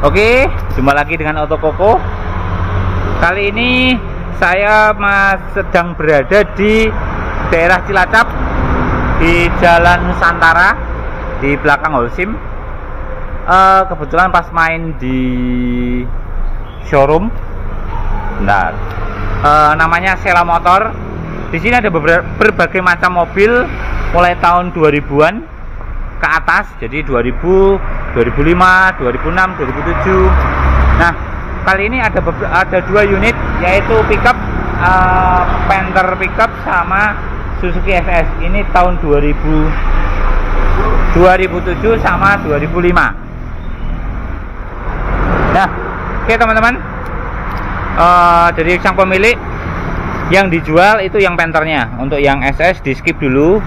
Oke, jumpa lagi dengan Otokoko. Kali ini saya sedang berada di daerah Cilacap, di Jalan Nusantara, di belakang Holsim. Kebetulan pas main di showroom, bentar, namanya Sela Motor. Di sini ada berbagai macam mobil, mulai tahun 2000-an ke atas, jadi 2000. 2005, 2006, 2007. Nah, kali ini ada dua unit, yaitu pickup Panther pickup sama Suzuki SS. Ini tahun 2007 sama 2005. Nah, oke teman-teman. Dari sang pemilik, yang dijual itu yang Panthernya. Untuk yang SS di skip dulu.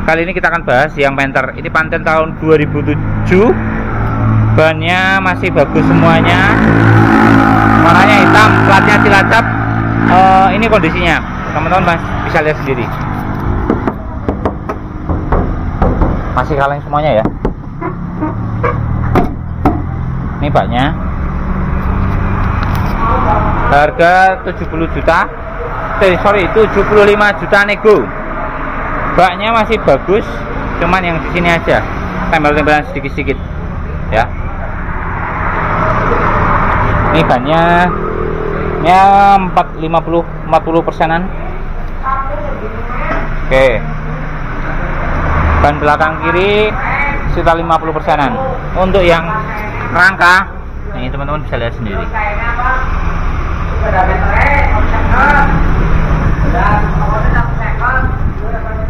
Kali ini kita akan bahas yang Panther. Ini Panther tahun 2007, bannya masih bagus semuanya, warnanya hitam, platnya Cilacap. Ini kondisinya teman-teman bisa lihat sendiri, masih kaleng semuanya ya. Ini baknya, harga 75 juta nego. Baknya masih bagus, cuman yang di sini aja tempel-tempelan sedikit-sedikit ya. Ini bannya ya 40 persenan. Oke, ban belakang kiri sekitar 50 persenan. Untuk yang rangka ini teman-teman bisa lihat sendiri.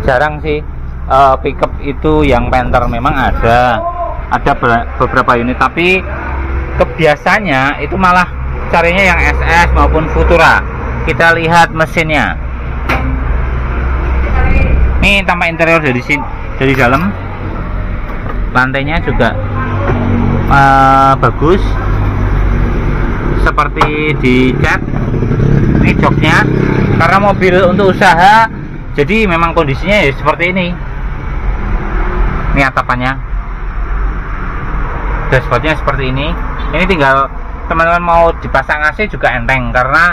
Jarang sih pickup itu yang Panther, memang ada beberapa unit, tapi kebiasaannya itu malah carinya yang SS maupun Futura. Kita lihat mesinnya. Ini tampak interior dari sini, dari dalam. Lantainya juga bagus, seperti dicat. Ini joknya, karena mobil untuk usaha, jadi memang kondisinya ya seperti ini. Ini atapannya, dashboardnya seperti ini. Ini tinggal teman-teman mau dipasang AC juga enteng, karena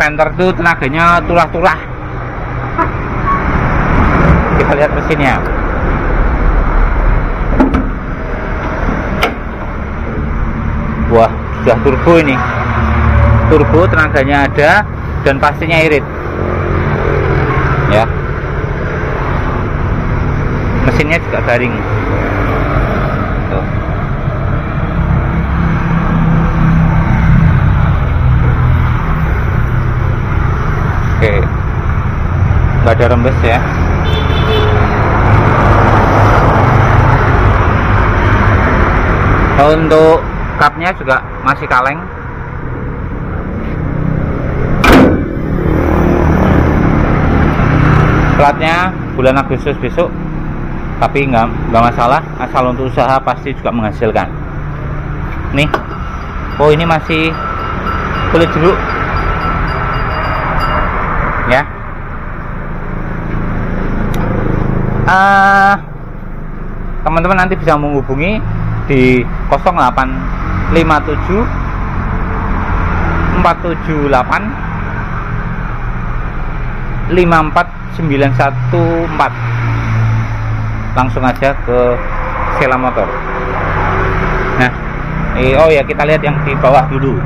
Panther itu tenaganya tulah-tulah. Kita lihat mesinnya. Wah, sudah turbo ini. Turbo, tenaganya ada, dan pastinya irit ya. Mesinnya juga garing tuh. Oke, nggak ada rembes ya. Untuk kapnya juga masih kaleng. Platnya bulan Agustus besok, tapi nggak masalah, asal untuk usaha pasti juga menghasilkan. Nih, oh ini masih kulit jeruk ya. Teman-teman nanti bisa menghubungi di 0857 478 54914. Langsung aja ke Sela Motor. Nah, oh ya, kita lihat yang di bawah dulu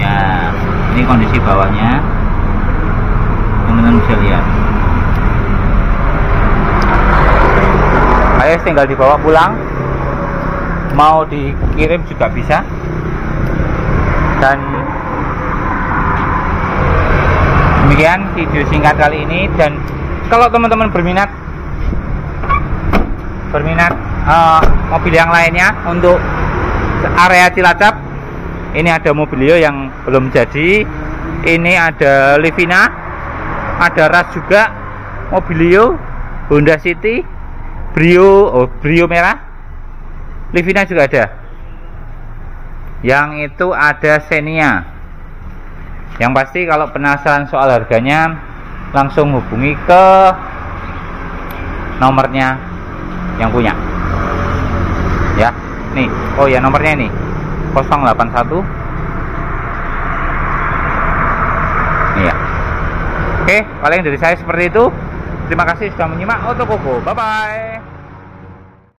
ya. Ini kondisi bawahnya teman-teman bisa lihat. Ayo tinggal dibawa pulang, mau dikirim juga bisa. Dan demikian video singkat kali ini, dan kalau teman-teman berminat mobil yang lainnya untuk area Cilacap, ini ada Mobilio yang belum jadi, ini ada Livina, ada Rush juga, Mobilio, Honda City, Brio merah, Livina juga ada. Yang itu ada Xenia. Yang pasti kalau penasaran soal harganya, langsung hubungi ke nomornya yang punya ya. nih. Oh ya, nomornya ini 081 nih ya. Oke, paling dari saya seperti itu. Terima kasih sudah menyimak Otokoko. Bye bye.